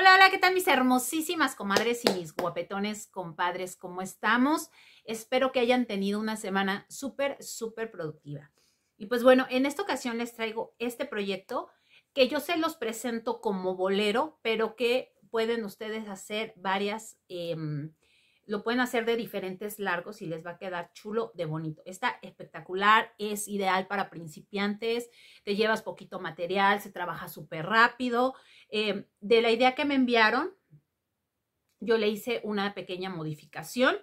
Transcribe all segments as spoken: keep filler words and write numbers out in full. Hola, hola, ¿qué tal mis hermosísimas comadres y mis guapetones compadres? ¿Cómo estamos? Espero que hayan tenido una semana súper, súper productiva. Y pues bueno, en esta ocasión les traigo este proyecto que yo se los presento como bolero, pero que pueden ustedes hacer varias, eh, lo pueden hacer de diferentes largos y les va a quedar chulo de bonito. Está espectacular, es ideal para principiantes, te llevas poquito material, se trabaja súper rápido. Eh, de la idea que me enviaron, yo le hice una pequeña modificación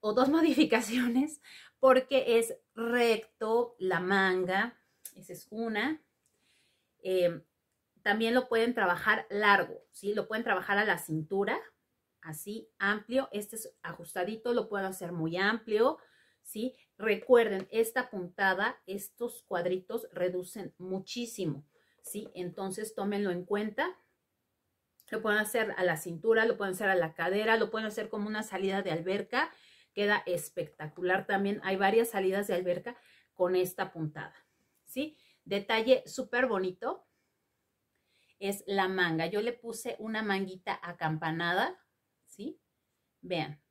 o dos modificaciones porque es recto la manga, esa es una. Eh, también lo pueden trabajar largo, ¿sí? Lo pueden trabajar a la cintura, así, amplio. Este es ajustadito, lo pueden hacer muy amplio, ¿sí? Recuerden, esta puntada, estos cuadritos reducen muchísimo. ¿Sí? Entonces tómenlo en cuenta, lo pueden hacer a la cintura, lo pueden hacer a la cadera, lo pueden hacer como una salida de alberca, queda espectacular también, hay varias salidas de alberca con esta puntada, ¿sí? Detalle súper bonito es la manga, yo le puse una manguita acampanada, ¿sí? Vean,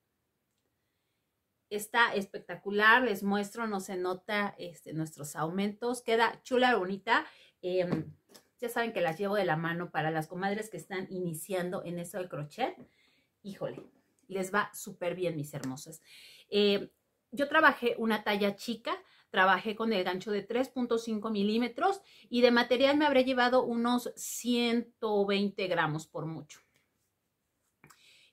está espectacular, les muestro, no se nota este, nuestros aumentos, queda chula, bonita. Eh, ya saben que las llevo de la mano para las comadres que están iniciando en eso del crochet. Híjole, les va súper bien, mis hermosas. Eh, yo trabajé una talla chica, trabajé con el gancho de tres punto cinco milímetros y de material me habré llevado unos ciento veinte gramos por mucho.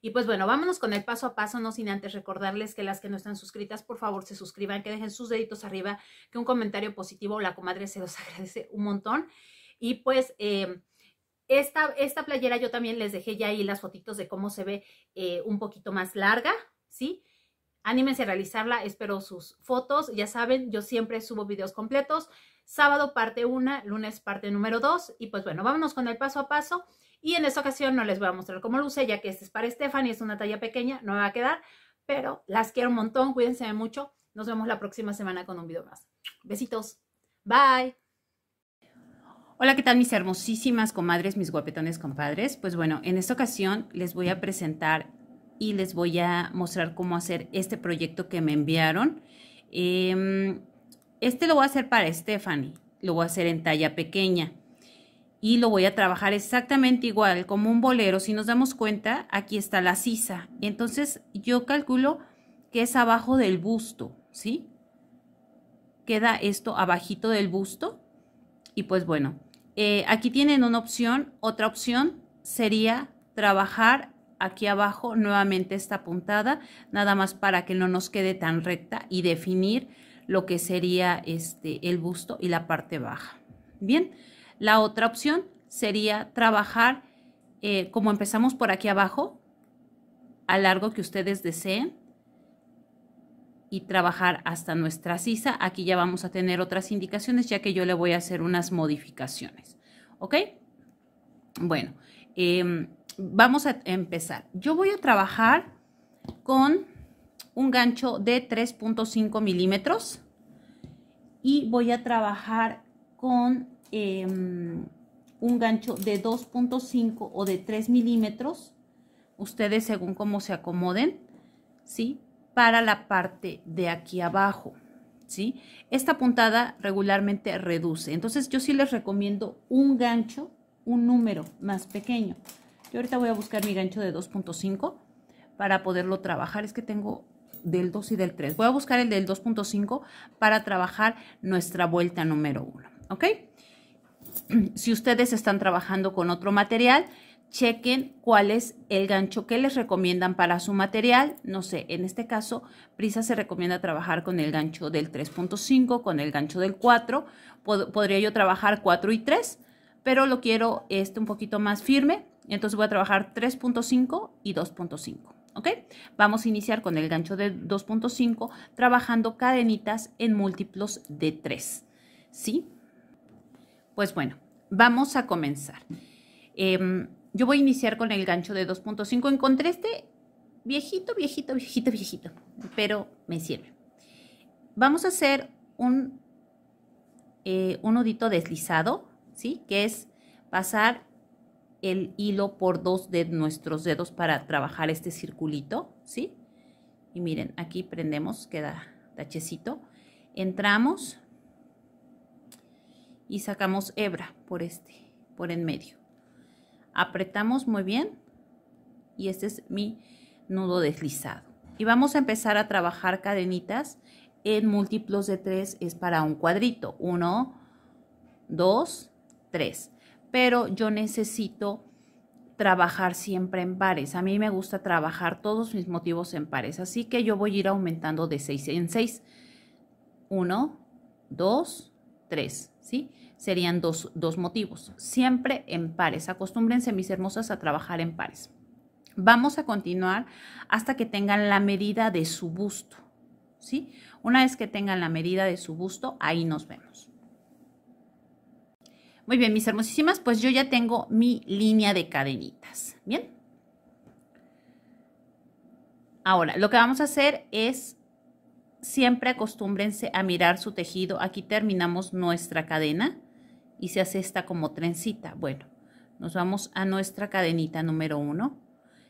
Y pues bueno, vámonos con el paso a paso, no sin antes recordarles que las que no están suscritas, por favor, se suscriban, que dejen sus deditos arriba, que un comentario positivo, la comadre se los agradece un montón. Y pues eh, esta, esta playera yo también les dejé ya ahí las fotitos de cómo se ve eh, un poquito más larga, ¿sí? Anímense a realizarla, espero sus fotos, ya saben, yo siempre subo videos completos, sábado parte uno, lunes parte número dos, y pues bueno, vámonos con el paso a paso. Y en esta ocasión no les voy a mostrar cómo luce, ya que este es para Stephanie, es una talla pequeña, no me va a quedar, pero las quiero un montón, cuídense mucho. Nos vemos la próxima semana con un video más. Besitos, bye. Hola, ¿qué tal mis hermosísimas comadres, mis guapetones compadres? Pues bueno, en esta ocasión les voy a presentar y les voy a mostrar cómo hacer este proyecto que me enviaron. Este lo voy a hacer para Stephanie, lo voy a hacer en talla pequeña. Y lo voy a trabajar exactamente igual, como un bolero. Si nos damos cuenta, aquí está la sisa. Entonces, yo calculo que es abajo del busto, ¿sí? Queda esto abajito del busto. Y pues bueno, eh, aquí tienen una opción. Otra opción sería trabajar aquí abajo nuevamente esta puntada, nada más para que no nos quede tan recta y definir lo que sería este, el busto y la parte baja. Bien. La otra opción sería trabajar, eh, como empezamos por aquí abajo, al largo que ustedes deseen y trabajar hasta nuestra sisa. Aquí ya vamos a tener otras indicaciones, ya que yo le voy a hacer unas modificaciones. ¿Ok? Bueno, eh, vamos a empezar. Yo voy a trabajar con un gancho de tres punto cinco milímetros y voy a trabajar con... Eh, un gancho de dos punto cinco o de tres milímetros, ustedes según cómo se acomoden, ¿sí? Para la parte de aquí abajo, ¿sí? Esta puntada regularmente reduce, entonces yo sí les recomiendo un gancho, un número más pequeño. Yo ahorita voy a buscar mi gancho de dos punto cinco para poderlo trabajar, es que tengo del dos y del tres, voy a buscar el del dos punto cinco para trabajar nuestra vuelta número uno, ¿ok? Si ustedes están trabajando con otro material, chequen cuál es el gancho que les recomiendan para su material. No sé, en este caso, Prisa se recomienda trabajar con el gancho del tres punto cinco, con el gancho del cuatro. Pod- podría yo trabajar cuatro y tres, pero lo quiero este un poquito más firme. Entonces voy a trabajar tres punto cinco y dos punto cinco. ¿Ok? Vamos a iniciar con el gancho de dos punto cinco, trabajando cadenitas en múltiplos de tres. ¿Sí? Pues bueno, vamos a comenzar. Eh, yo voy a iniciar con el gancho de dos punto cinco. Encontré este viejito, viejito, viejito, viejito, pero me sirve. Vamos a hacer un, eh, un nudito deslizado, ¿sí? Que es pasar el hilo por dos de nuestros dedos para trabajar este circulito, ¿sí? Y miren, aquí prendemos, queda tachecito, entramos y sacamos hebra por este, por en medio, apretamos muy bien y este es mi nudo deslizado. Y vamos a empezar a trabajar cadenitas en múltiplos de tres, es para un cuadrito, uno, dos, tres. Pero yo necesito trabajar siempre en pares. A mí me gusta trabajar todos mis motivos en pares. Así que yo voy a ir aumentando de seis en seis. uno, dos, tres. ¿Sí? Serían dos, dos motivos. Siempre en pares. Acostúmbrense, mis hermosas, a trabajar en pares. Vamos a continuar hasta que tengan la medida de su busto. ¿Sí? Una vez que tengan la medida de su busto, ahí nos vemos. Muy bien, mis hermosísimas, pues yo ya tengo mi línea de cadenitas, ¿bien? Ahora, lo que vamos a hacer es, siempre acostúmbrense a mirar su tejido. Aquí terminamos nuestra cadena y se hace esta como trencita. Bueno, nos vamos a nuestra cadenita número uno,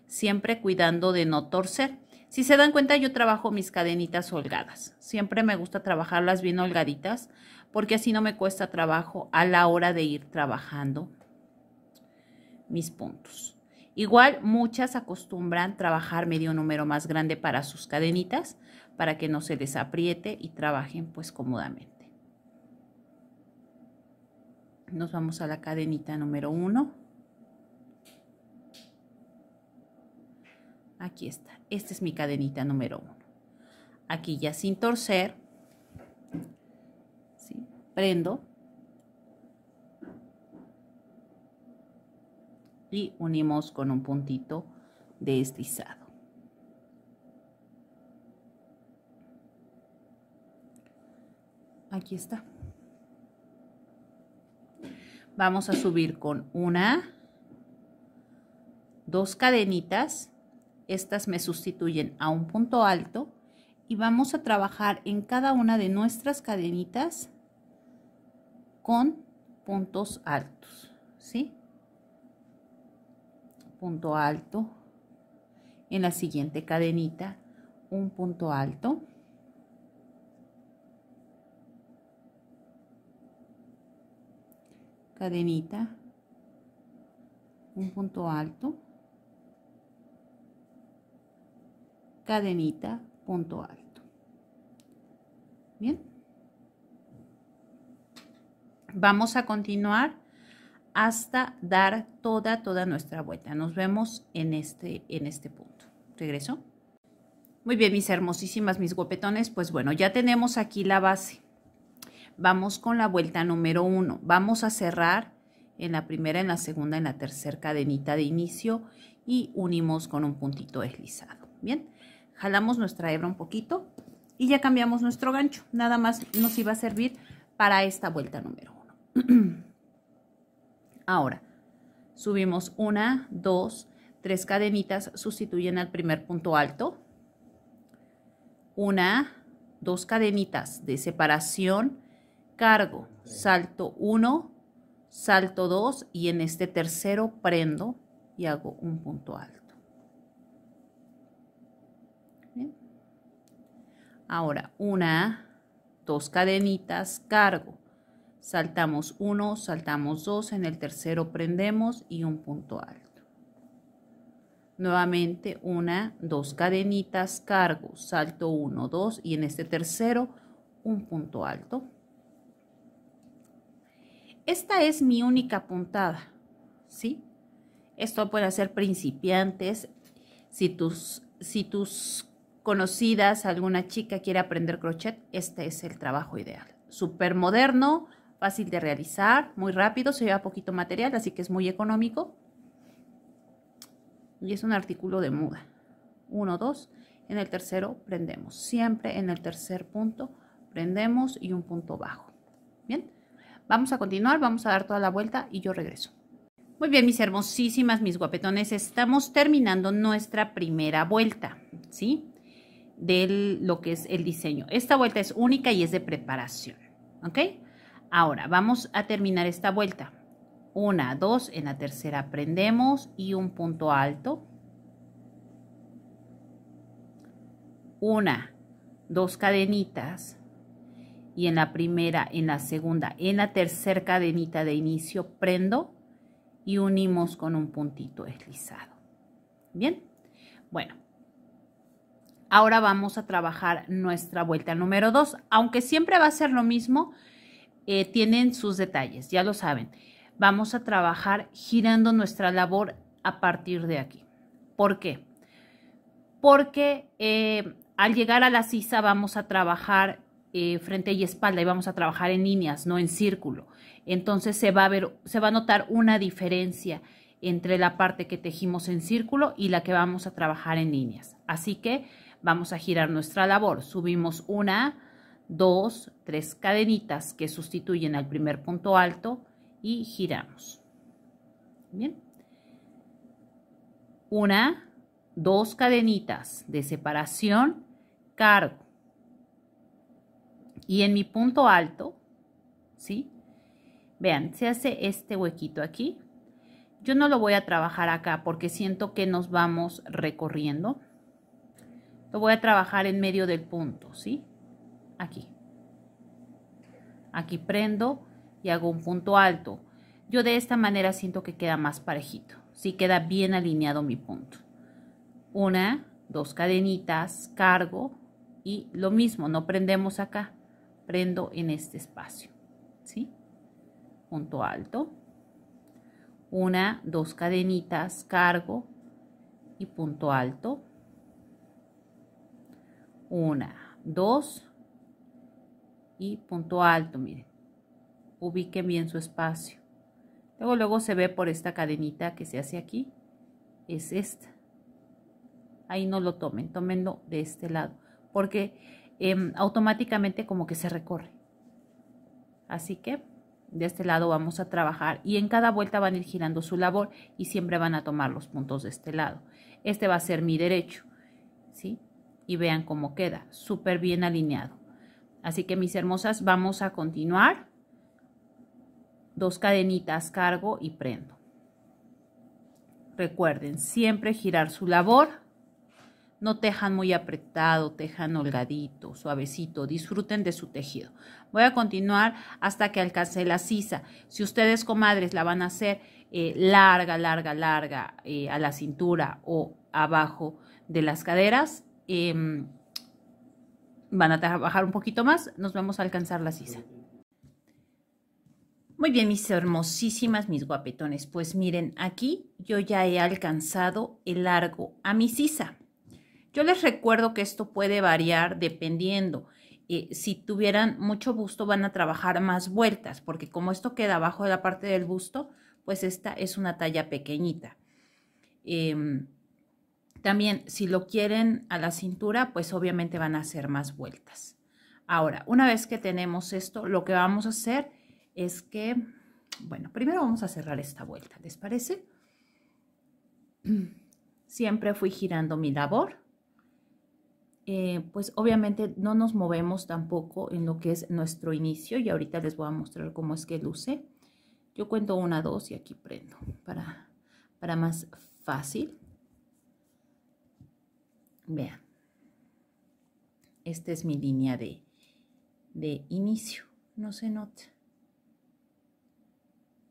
siempre cuidando de no torcer. Si se dan cuenta, yo trabajo mis cadenitas holgadas. Siempre me gusta trabajarlas bien holgaditas porque así no me cuesta trabajo a la hora de ir trabajando mis puntos. Igual muchas acostumbran trabajar medio número más grande para sus cadenitas para que no se les apriete y trabajen pues cómodamente. Nos vamos a la cadenita número uno. Aquí está, esta es mi cadenita número uno. Aquí ya sin torcer, ¿sí? Prendo y unimos con un puntito deslizado. Aquí está. Vamos a subir con una, dos cadenitas. Estas me sustituyen a un punto alto y vamos a trabajar en cada una de nuestras cadenitas con puntos altos, ¿sí? Punto alto, en la siguiente cadenita un punto alto, cadenita, un punto alto, cadenita, punto alto. Bien. Vamos a continuar hasta dar toda, toda nuestra vuelta. Nos vemos en este, en este punto. Regreso. Muy bien, mis hermosísimas, mis guapetones. Pues bueno, ya tenemos aquí la base. Vamos con la vuelta número uno. Vamos a cerrar en la primera, en la segunda, en la tercera cadenita de inicio y unimos con un puntito deslizado. Bien. Jalamos nuestra hebra un poquito y ya cambiamos nuestro gancho. Nada más nos iba a servir para esta vuelta número uno. Ahora, subimos una, dos, tres cadenitas, sustituyen al primer punto alto. Una, dos cadenitas de separación, cargo, salto uno, salto dos y en este tercero prendo y hago un punto alto. Ahora, una, dos cadenitas, cargo, saltamos uno, saltamos dos, en el tercero prendemos y un punto alto. Nuevamente, una, dos cadenitas, cargo, salto uno, dos y en este tercero un punto alto. Esta es mi única puntada, ¿sí? Esto puede hacer principiantes, si tus, si tus conocidas, alguna chica quiere aprender crochet, este es el trabajo ideal. Súper moderno, fácil de realizar, muy rápido, se lleva poquito material, así que es muy económico. Y es un artículo de muda. Uno, dos, en el tercero prendemos. Siempre en el tercer punto prendemos y un punto bajo. Bien, vamos a continuar, vamos a dar toda la vuelta y yo regreso. Muy bien, mis hermosísimas, mis guapetones, estamos terminando nuestra primera vuelta, ¿sí? De lo que es el diseño. Esta vuelta es única y es de preparación, ¿ok? Ahora vamos a terminar esta vuelta una, dos, en la tercera prendemos y un punto alto, una, dos cadenitas y en la primera, en la segunda, en la tercera cadenita de inicio prendo y unimos con un puntito deslizado. Bien, bueno, ahora vamos a trabajar nuestra vuelta número dos, aunque siempre va a ser lo mismo, eh, tienen sus detalles, ya lo saben. Vamos a trabajar girando nuestra labor a partir de aquí. ¿Por qué? Porque eh, al llegar a la sisa vamos a trabajar eh, frente y espalda y vamos a trabajar en líneas, no en círculo. Entonces se va a ver, se va a notar una diferencia entre la parte que tejimos en círculo y la que vamos a trabajar en líneas. Así que vamos a girar nuestra labor. Subimos una, dos, tres cadenitas que sustituyen al primer punto alto y giramos. Bien. Una, dos cadenitas de separación, cargo. Y en mi punto alto, ¿sí? Vean, se hace este huequito aquí. Yo no lo voy a trabajar acá porque siento que nos vamos recorriendo. Lo voy a trabajar en medio del punto, ¿sí? Aquí. Aquí prendo y hago un punto alto. Yo de esta manera siento que queda más parejito, ¿sí? Queda bien alineado mi punto. Una, dos cadenitas, cargo y lo mismo, no prendemos acá, prendo en este espacio, ¿sí? Punto alto. Una, dos cadenitas, cargo y punto alto. Una, dos y punto alto, miren. Ubiquen bien su espacio. Luego, luego se ve por esta cadenita que se hace aquí. Es esta. Ahí no lo tomen, tómenlo de este lado. Porque eh, automáticamente como que se recorre. Así que de este lado vamos a trabajar y en cada vuelta van a ir girando su labor y siempre van a tomar los puntos de este lado. Este va a ser mi derecho, ¿sí? Y vean cómo queda, súper bien alineado. Así que mis hermosas, vamos a continuar. Dos cadenitas, cargo y prendo. Recuerden, siempre girar su labor. No tejan muy apretado, tejan holgadito, suavecito. Disfruten de su tejido. Voy a continuar hasta que alcance la sisa. Si ustedes, comadres, la van a hacer eh, larga, larga, larga eh, a la cintura o abajo de las caderas, Eh, van a trabajar un poquito más, nos vamos a alcanzar la sisa. Muy bien, mis hermosísimas, mis guapetones, pues miren, aquí yo ya he alcanzado el largo a mi sisa. Yo les recuerdo que esto puede variar dependiendo. Eh, si tuvieran mucho busto van a trabajar más vueltas, porque como esto queda abajo de la parte del busto, pues esta es una talla pequeñita. Eh, También, si lo quieren a la cintura, pues obviamente van a hacer más vueltas. Ahora, una vez que tenemos esto, lo que vamos a hacer es que, bueno, primero vamos a cerrar esta vuelta, ¿les parece? Siempre fui girando mi labor. Eh, pues obviamente no nos movemos tampoco en lo que es nuestro inicio y ahorita les voy a mostrar cómo es que luce. Yo cuento una, dos y aquí prendo para, para más fácil. Vean, esta es mi línea de, de inicio, no se nota.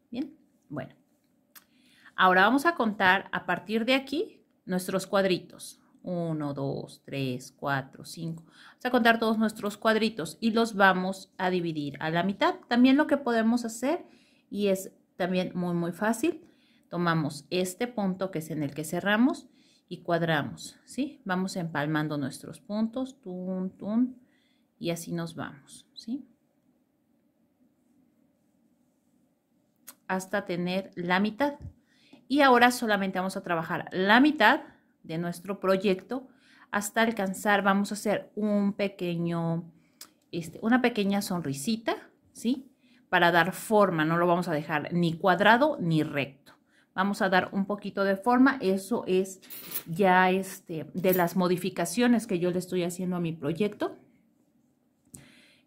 Bien, bueno, ahora vamos a contar a partir de aquí nuestros cuadritos. uno, dos, tres, cuatro, cinco. Vamos a contar todos nuestros cuadritos y los vamos a dividir a la mitad. También lo que podemos hacer, y es también muy, muy fácil, tomamos este punto que es en el que cerramos y cuadramos, ¿sí? Vamos empalmando nuestros puntos, tun, tun, y así nos vamos, ¿sí? Hasta tener la mitad. Y ahora solamente vamos a trabajar la mitad de nuestro proyecto hasta alcanzar, vamos a hacer un pequeño, este, una pequeña sonrisita, ¿sí? Para dar forma, no lo vamos a dejar ni cuadrado ni recto. Vamos a dar un poquito de forma, eso es ya este, de las modificaciones que yo le estoy haciendo a mi proyecto.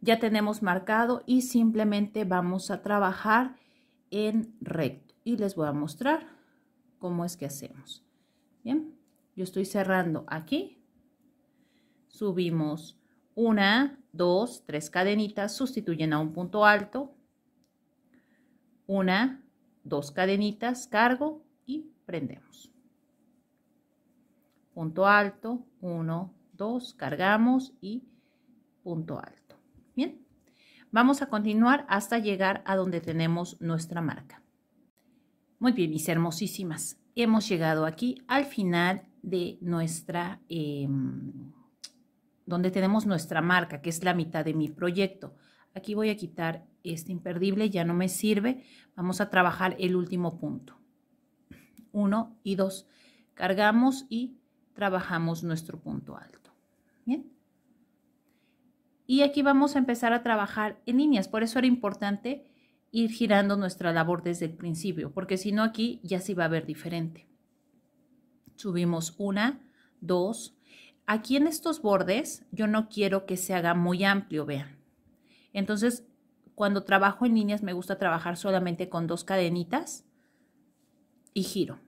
Ya tenemos marcado y simplemente vamos a trabajar en recto. Y les voy a mostrar cómo es que hacemos. Bien, yo estoy cerrando aquí. Subimos una, dos, tres cadenitas, sustituyen a un punto alto. Una, dos cadenitas, cargo y prendemos. Punto alto, uno, dos, cargamos y punto alto. Bien, vamos a continuar hasta llegar a donde tenemos nuestra marca. Muy bien, mis hermosísimas, hemos llegado aquí al final de nuestra, eh, donde tenemos nuestra marca, que es la mitad de mi proyecto. Aquí voy a quitar este imperdible, ya no me sirve. Vamos a trabajar el último punto. Uno y dos. Cargamos y trabajamos nuestro punto alto. Bien. Y aquí vamos a empezar a trabajar en líneas. Por eso era importante ir girando nuestra labor desde el principio, porque si no aquí ya se va a ver diferente. Subimos una, dos. Aquí en estos bordes yo no quiero que se haga muy amplio, vean. Entonces, cuando trabajo en líneas me gusta trabajar solamente con dos cadenitas y giro,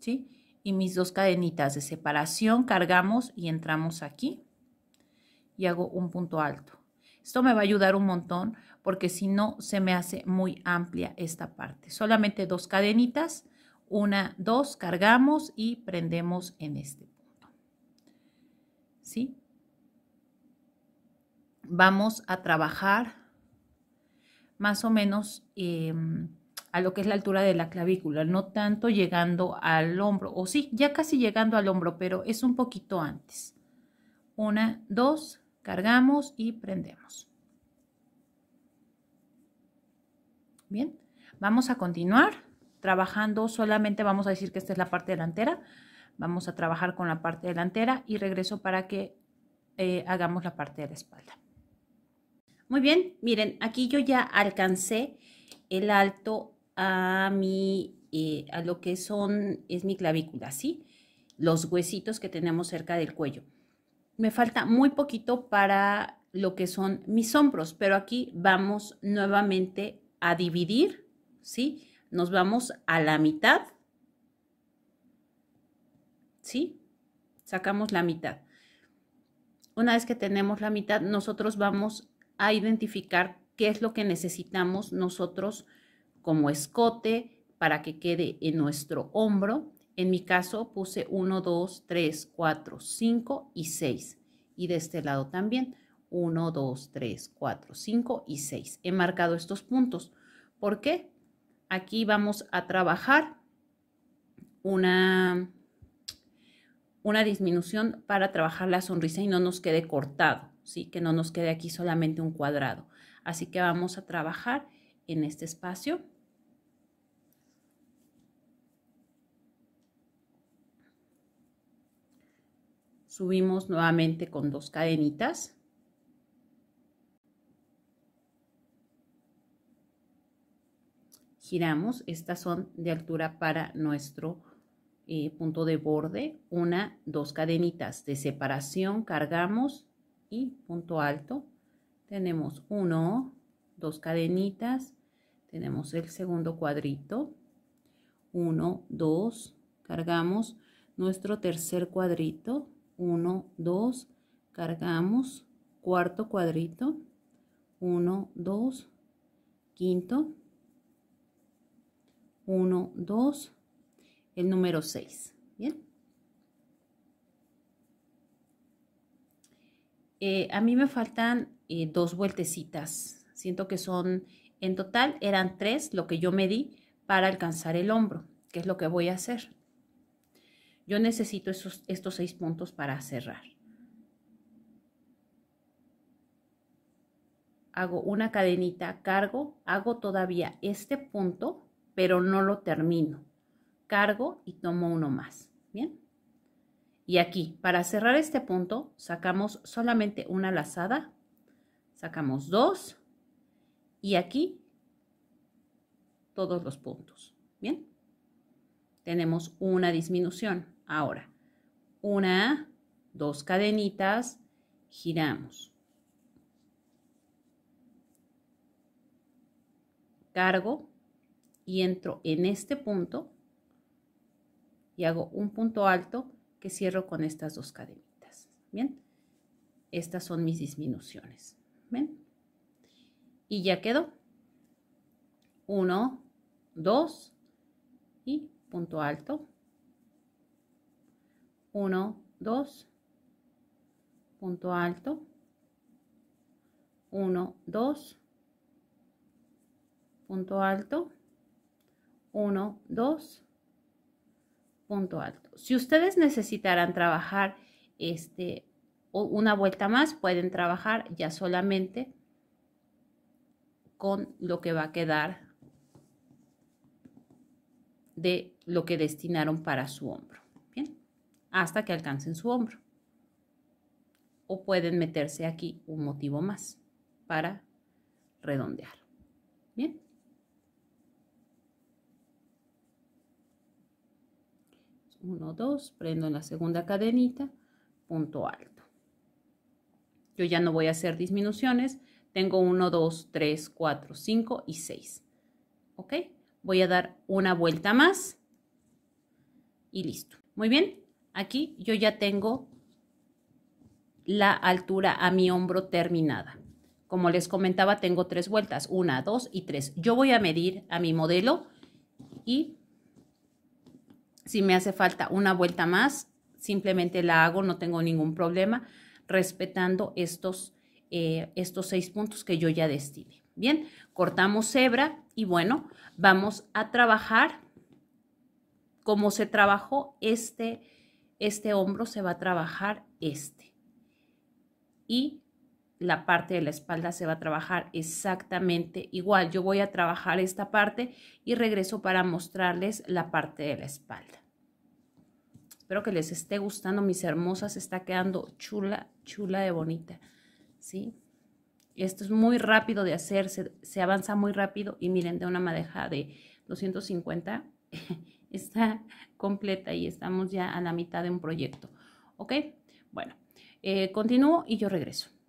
¿sí? Y mis dos cadenitas de separación, cargamos y entramos aquí y hago un punto alto. Esto me va a ayudar un montón porque si no se me hace muy amplia esta parte. Solamente dos cadenitas, una, dos, cargamos y prendemos en este punto, ¿sí? Vamos a trabajar más o menos eh, a lo que es la altura de la clavícula, no tanto llegando al hombro, o sí, ya casi llegando al hombro, pero es un poquito antes. Una, dos, cargamos y prendemos. Bien, vamos a continuar trabajando, solamente vamos a decir que esta es la parte delantera, vamos a trabajar con la parte delantera y regreso para que eh, hagamos la parte de la espalda. Muy bien, miren, aquí yo ya alcancé el alto a mi, eh, a lo que son, es mi clavícula, ¿sí? Los huesitos que tenemos cerca del cuello. Me falta muy poquito para lo que son mis hombros, pero aquí vamos nuevamente a dividir, ¿sí? Nos vamos a la mitad, ¿sí? Sacamos la mitad. Una vez que tenemos la mitad, nosotros vamos a identificar qué es lo que necesitamos nosotros como escote para que quede en nuestro hombro. En mi caso puse uno, dos, tres, cuatro, cinco y seis. Y de este lado también uno, dos, tres, cuatro, cinco y seis. He marcado estos puntos. ¿Por qué? Aquí vamos a trabajar una, una disminución para trabajar la sonrisa y no nos quede cortado. ¿Sí? Que no nos quede aquí solamente un cuadrado. Así que vamos a trabajar en este espacio. Subimos nuevamente con dos cadenitas. Giramos. Estas son de altura para nuestro eh, punto de borde. Una, dos cadenitas de separación. Cargamos y punto alto. Tenemos uno, dos cadenitas, tenemos el segundo cuadrito, uno, dos, cargamos nuestro tercer cuadrito, uno, dos, cargamos, cuarto cuadrito, uno, dos, quinto, uno, dos, el número seis, ¿bien? Eh, a mí me faltan eh, dos vueltecitas, siento que son, en total eran tres lo que yo medí para alcanzar el hombro, que es lo que voy a hacer. Yo necesito esos, estos seis puntos para cerrar. Hago una cadenita, cargo, hago todavía este punto, pero no lo termino. Cargo y tomo uno más, ¿bien? Y aquí, para cerrar este punto, sacamos solamente una lazada, sacamos dos y aquí todos los puntos. Bien, tenemos una disminución. Ahora, una, dos cadenitas, giramos. Cargo y entro en este punto y hago un punto alto que cierro con estas dos cadenitas. Bien, estas son mis disminuciones. Bien, y ya quedó. Uno, dos y punto alto. Uno, dos, punto alto. Uno, dos, punto alto. Uno, dos, punto alto. Si ustedes necesitarán trabajar este una vuelta más, pueden trabajar ya solamente con lo que va a quedar de lo que destinaron para su hombro, ¿bien? Hasta que alcancen su hombro. O pueden meterse aquí un motivo más para redondear, ¿bien? uno, dos, prendo en la segunda cadenita, punto alto. Yo ya no voy a hacer disminuciones, tengo uno, dos, tres, cuatro, cinco y seis, ¿ok? Voy a dar una vuelta más y listo. Muy bien, aquí yo ya tengo la altura a mi hombro terminada. Como les comentaba, tengo tres vueltas, una, dos y tres. Yo voy a medir a mi modelo y si me hace falta una vuelta más, simplemente la hago, no tengo ningún problema, respetando estos, eh, estos seis puntos que yo ya destiné. Bien, cortamos hebra y bueno, vamos a trabajar como se trabajó este, este hombro, se va a trabajar este. Y la parte de la espalda se va a trabajar exactamente igual. Yo voy a trabajar esta parte y regreso para mostrarles la parte de la espalda. Espero que les esté gustando, mis hermosas, está quedando chula, chula de bonita, ¿sí? Esto es muy rápido de hacer, se, se avanza muy rápido y miren, de una madeja de doscientos cincuenta está completa y estamos ya a la mitad de un proyecto, ¿ok? Bueno, eh, continúo y yo regreso.